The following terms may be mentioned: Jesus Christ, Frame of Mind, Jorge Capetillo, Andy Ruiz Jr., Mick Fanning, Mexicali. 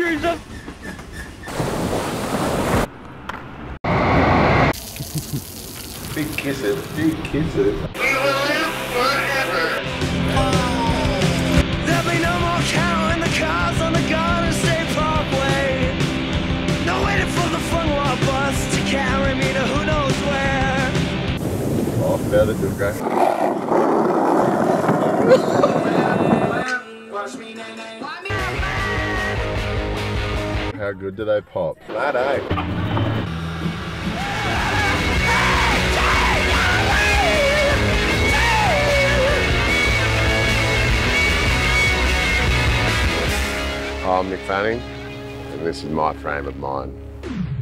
adventures of... Big kisses, big kisses. We will live forever. There'll be no more cow in the cars on the Garden State Parkway. No waiting for the fun walk bus to carry me to who knows where. All better to How good did I pop? Flat eye. I'm Mick Fanning, and this is my frame of mind.